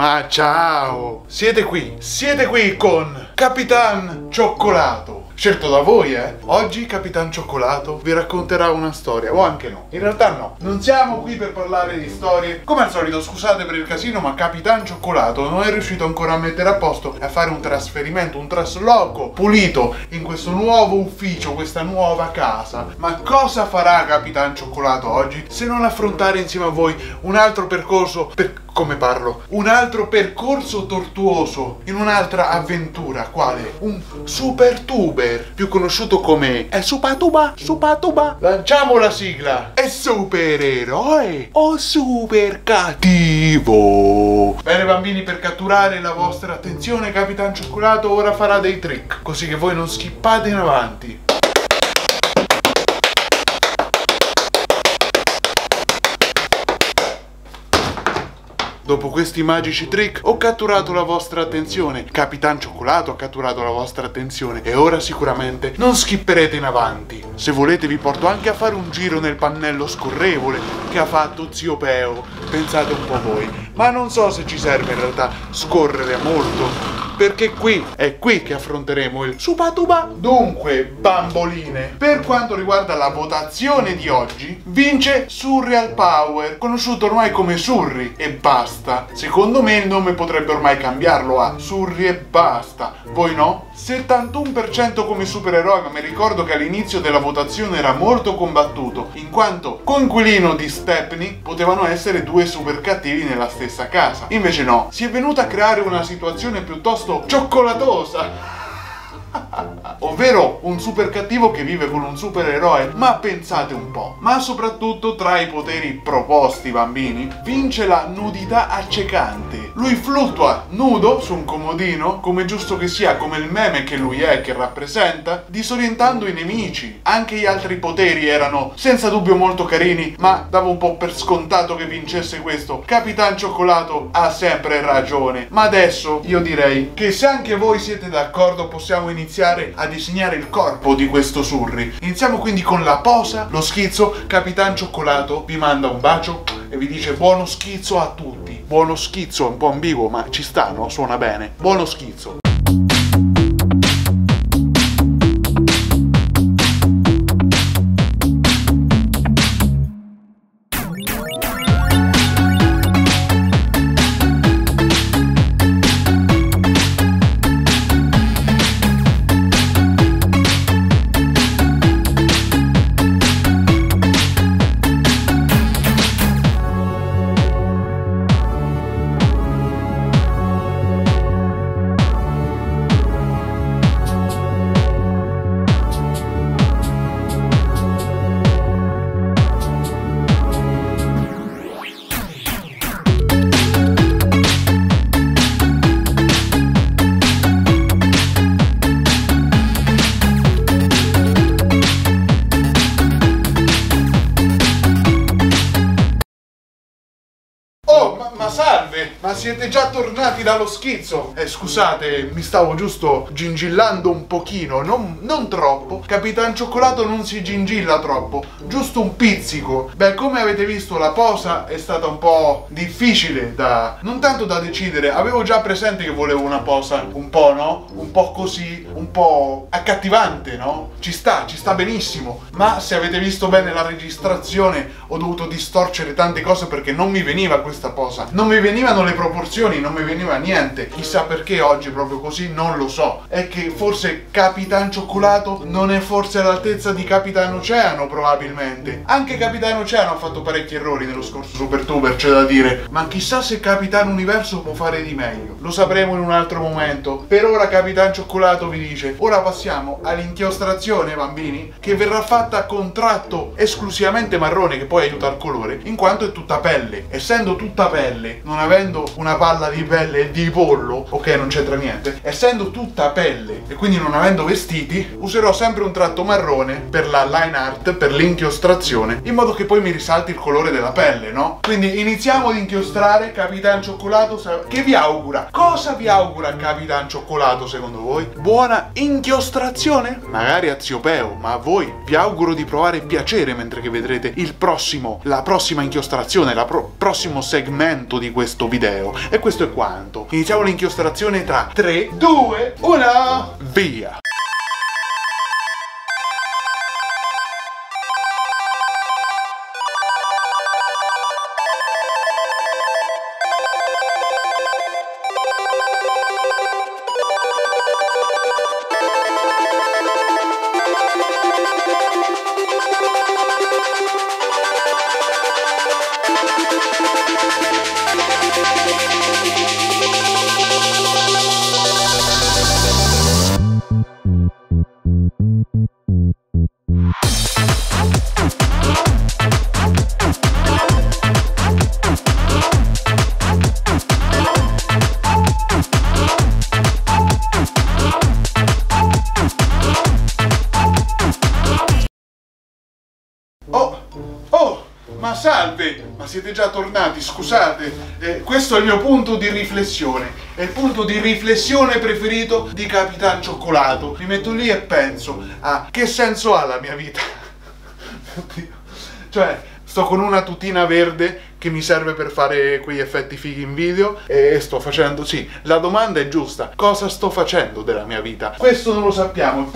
Ma ciao! Siete qui con Capitan Cioccolato. Scelto da voi, eh? Oggi Capitan Cioccolato vi racconterà una storia, o anche no. In realtà no, non siamo qui per parlare di storie. Come al solito, scusate per il casino, ma Capitan Cioccolato non è riuscito ancora a mettere a posto e a fare un trasferimento, un trasloco pulito in questo nuovo ufficio, questa nuova casa. Ma cosa farà Capitan Cioccolato oggi se non affrontare insieme a voi un altro percorso tortuoso in un'altra avventura, quale un SuperTuber, più conosciuto come SuperTuba. Lanciamo la sigla. È supereroe o super cattivo? Bene bambini, per catturare la vostra attenzione Capitan Cioccolato ora farà dei trick, così che voi non schippate in avanti. Dopo questi magici trick ho catturato la vostra attenzione, Capitan Cioccolato ha catturato la vostra attenzione e ora sicuramente non skipperete in avanti. Se volete vi porto anche a fare un giro nel pannello scorrevole che ha fatto Zio Peo, pensate un po' voi, ma non so se ci serve in realtà scorrere molto, perché è qui che affronteremo il SuperTuba. Dunque, bamboline, per quanto riguarda la votazione di oggi, vince Surreal Power, conosciuto ormai come Surry e basta. Secondo me il nome potrebbe ormai cambiarlo a Surry e basta. Voi no? 71% come supereroe, ma mi ricordo che all'inizio della votazione era molto combattuto, in quanto con Quilino di Stepney potevano essere due super cattivi nella stessa casa. Invece no, si è venuta a creare una situazione piuttosto cioccolatosa, ovvero un super cattivo che vive con un supereroe. Ma pensate un po', ma soprattutto tra i poteri proposti bambini vince la nudità accecante. Lui fluttua nudo su un comodino, come giusto che sia, come il meme che lui è, che rappresenta, disorientando i nemici. Anche gli altri poteri erano senza dubbio molto carini, ma davo un po' per scontato che vincesse questo. Capitan Cioccolato ha sempre ragione, ma adesso io direi che se anche voi siete d'accordo possiamo iniziare a disegnare il corpo di questo Surry. Iniziamo quindi con la posa, lo schizzo. Capitan Cioccolato vi manda un bacio e vi dice buono schizzo a tutti. Buono schizzo è un po' ambiguo, ma ci sta, no? Suona bene. Buono schizzo. Ma siete già tornati dallo schizzo? Scusate, mi stavo giusto gingillando un pochino, non troppo. Capitan Cioccolato non si gingilla troppo, giusto un pizzico. Beh, come avete visto la posa è stata un po' difficile da... non tanto da decidere, avevo già presente che volevo una posa un po', no? Un po' così, un po' accattivante, no? Ci sta benissimo. Ma se avete visto bene la registrazione ho dovuto distorcere tante cose perché non mi veniva questa posa. Non mi venivano le proporzioni, non mi veniva niente. Chissà perché oggi proprio così, non lo so. È che forse Capitan Cioccolato non è forse all'altezza di Capitan Oceano, probabilmente. Anche Capitan Oceano ha fatto parecchi errori nello scorso SuperTuber, c'è da dire. Ma chissà se Capitan Universo può fare di meglio. Lo sapremo in un altro momento. Per ora Capitan Cioccolato vi dice: ora passiamo all'inchiostrazione, bambini, che verrà fatta a contratto esclusivamente marrone, che poi aiuta il colore, in quanto è tutta pelle. Essendo tutta pelle, non avendo una palla di pelle di pollo, ok, non c'entra niente, essendo tutta pelle e quindi non avendo vestiti, userò sempre un tratto marrone per la line art, per l'inchiostrazione, in modo che poi mi risalti il colore della pelle, no? Quindi iniziamo ad inchiostrare Capitan Cioccolato. Che vi augura? Cosa vi augura Capitan Cioccolato secondo voi? Buona una inchiostrazione? Magari a Ziopeo, ma a voi vi auguro di provare piacere mentre che vedrete il prossimo, la prossima inchiostrazione, il prossimo segmento di questo video. E questo è quanto. Iniziamo l'inchiostrazione tra 3, 2, 1, via! Ma salve, ma siete già tornati, scusate, questo è il mio punto di riflessione, è il punto di riflessione preferito di Capitan Cioccolato. Mi metto lì e penso a che senso ha la mia vita. Oddio. Cioè, sto con una tutina verde che mi serve per fare quegli effetti fighi in video e sto facendo, sì, la domanda è giusta, cosa sto facendo della mia vita? Questo non lo sappiamo,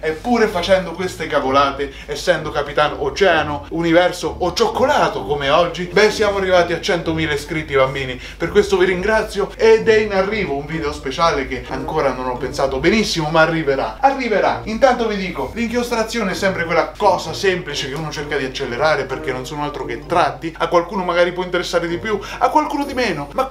eppure facendo queste cavolate, essendo Capitan Oceano, Universo o Cioccolato come oggi, beh, siamo arrivati a 100.000 iscritti, bambini, per questo vi ringrazio ed è in arrivo un video speciale che ancora non ho pensato benissimo, ma arriverà. Intanto vi dico, l'inchiostrazione è sempre quella cosa semplice che uno cerca di accelerare perché non so altro che tratti, a qualcuno magari può interessare di più, a qualcuno di meno, ma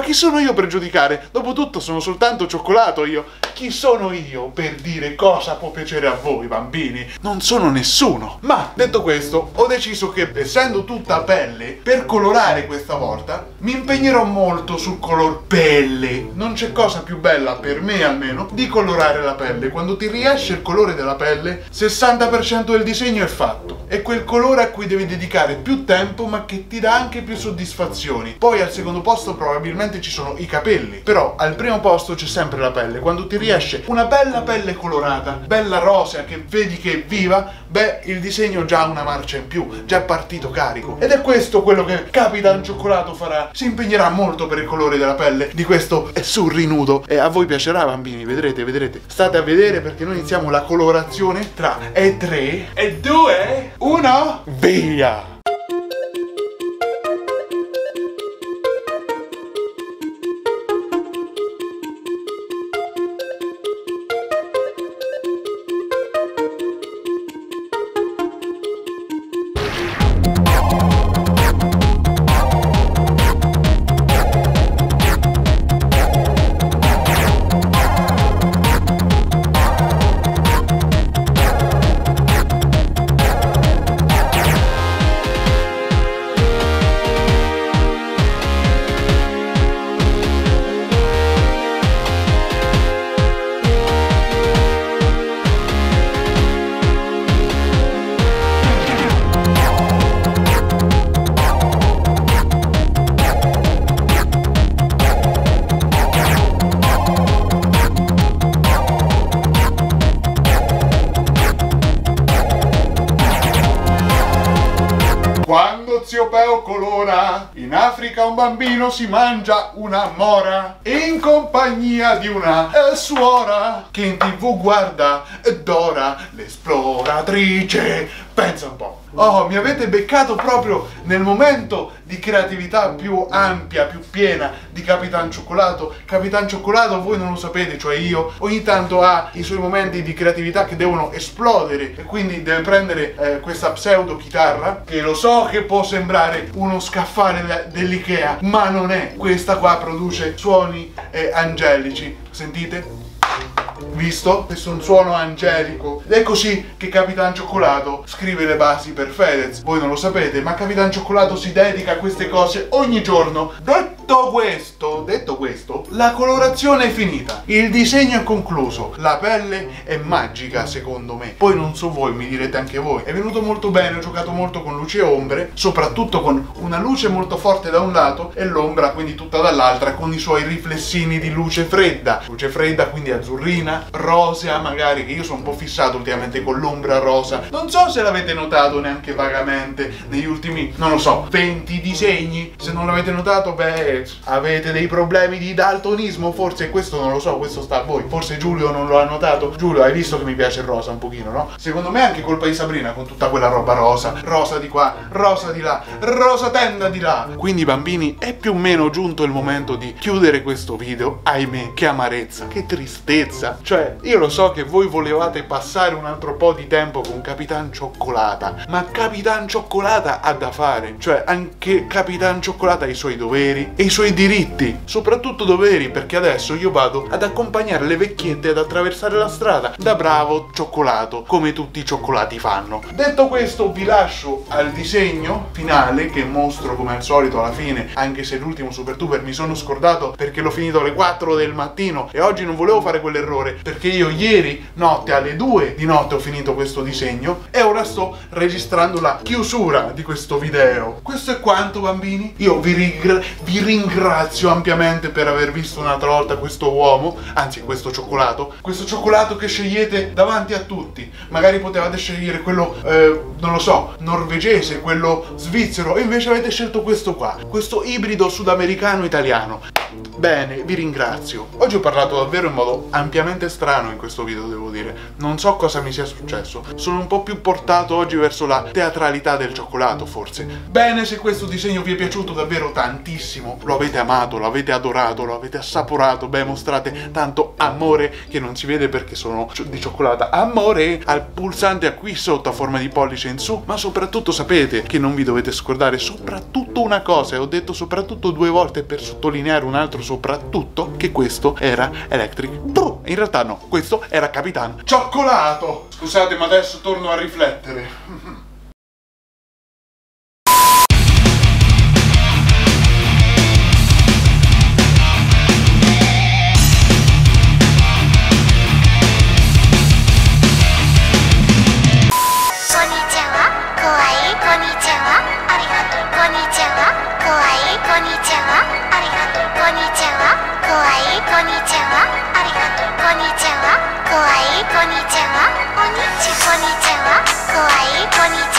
chi sono io per giudicare? Dopotutto sono soltanto cioccolato io, chi sono io per dire cosa può piacere a voi bambini? Non sono nessuno. Ma detto questo, ho deciso che essendo tutta pelle, per colorare questa volta mi impegnerò molto sul color pelle. Non c'è cosa più bella, per me almeno, di colorare la pelle. Quando ti riesce il colore della pelle, 60% del disegno è fatto, è quel colore a cui devi dedicare più tempo ma che ti dà anche più soddisfazioni. Poi al secondo posto probabilmente ci sono i capelli, però al primo posto c'è sempre la pelle. Quando ti riesce una bella pelle colorata, bella rosea, che vedi che è viva, beh, il disegno già ha una marcia in più, già partito carico, ed è questo quello che Capitan Cioccolato farà. Si impegnerà molto per il colore della pelle di questo Surry nudo e a voi piacerà bambini, vedrete, state a vedere perché noi iniziamo la colorazione tra 3 e 2 1 via. Quando Ziopeo colora, in Africa un bambino si mangia una mora in compagnia di una suora che in TV guarda Dora l'esploratrice. Pensa un po'. Oh, mi avete beccato proprio nel momento di creatività più ampia, più piena di Capitan Cioccolato. Capitan Cioccolato, voi non lo sapete, cioè io, ogni tanto ha i suoi momenti di creatività che devono esplodere e quindi deve prendere questa pseudo chitarra, che lo so che può sembrare uno scaffale dell'Ikea, ma non è. Questa qua produce suoni angelici, sentite? Visto? Questo è un suono angelico ed è così che Capitan Cioccolato scrive le basi per Fedez. Voi non lo sapete, ma Capitan Cioccolato si dedica a queste cose ogni giorno. Detto questo, la colorazione è finita, il disegno è concluso, la pelle è magica secondo me. Poi non so voi, mi direte anche voi, è venuto molto bene, ho giocato molto con luci e ombre, soprattutto con una luce molto forte da un lato e l'ombra quindi tutta dall'altra, con i suoi riflessini di luce fredda quindi azzurrina, rosea magari, che io sono un po' fissato ultimamente con l'ombra rosa, non so se l'avete notato neanche vagamente negli ultimi, non lo so, 20 disegni, se non l'avete notato, beh, avete dei problemi di daltonismo, forse, questo non lo so, questo sta a voi, forse Giulio non lo ha notato. Giulio, hai visto che mi piace il rosa un pochino, no? Secondo me è anche colpa di Sabrina con tutta quella roba rosa, rosa di qua, rosa di là, rosa tenda di là. Quindi bambini, è più o meno giunto il momento di chiudere questo video, ahimè, che amarezza, che tristezza, cioè io lo so che voi volevate passare un altro po' di tempo con Capitan Cioccolata, ma Capitan Cioccolata ha da fare, cioè anche Capitan Cioccolata ha i suoi doveri e i suoi diritti, soprattutto doveri, perché adesso io vado ad accompagnare le vecchiette ad attraversare la strada da bravo cioccolato, come tutti i cioccolati fanno. Detto questo, vi lascio al disegno finale che mostro come al solito alla fine, anche se l'ultimo SuperTuber mi sono scordato perché l'ho finito alle 4 del mattino e oggi non volevo fare quell'errore, perché io ieri notte alle 2 di notte ho finito questo disegno e ora sto registrando la chiusura di questo video. Questo è quanto bambini, io vi ringrazio ampiamente per aver visto un'altra volta questo uomo, anzi questo cioccolato che scegliete davanti a tutti. Magari potevate scegliere quello, non lo so, norvegese, quello svizzero, e invece avete scelto questo qua, questo ibrido sudamericano-italiano. Bene, vi ringrazio. Oggi ho parlato davvero in modo ampiamente strano in questo video, devo dire. Non so cosa mi sia successo. Sono un po' più portato oggi verso la teatralità del cioccolato, forse. Bene, se questo disegno vi è piaciuto davvero tantissimo, lo avete amato, lo avete adorato, lo avete assaporato, beh, mostrate tanto amore che non si vede perché sono di cioccolata. Amore al pulsante qui sotto a forma di pollice in su, ma soprattutto sapete che non vi dovete scordare soprattutto una cosa, e ho detto soprattutto 2 volte per sottolineare un altro soprattutto, che questo era Electric. Brum! In realtà no, questo era Capitan Cioccolato. Scusate, ma adesso torno a riflettere. Konnichiwa, kawaii konnichiwa,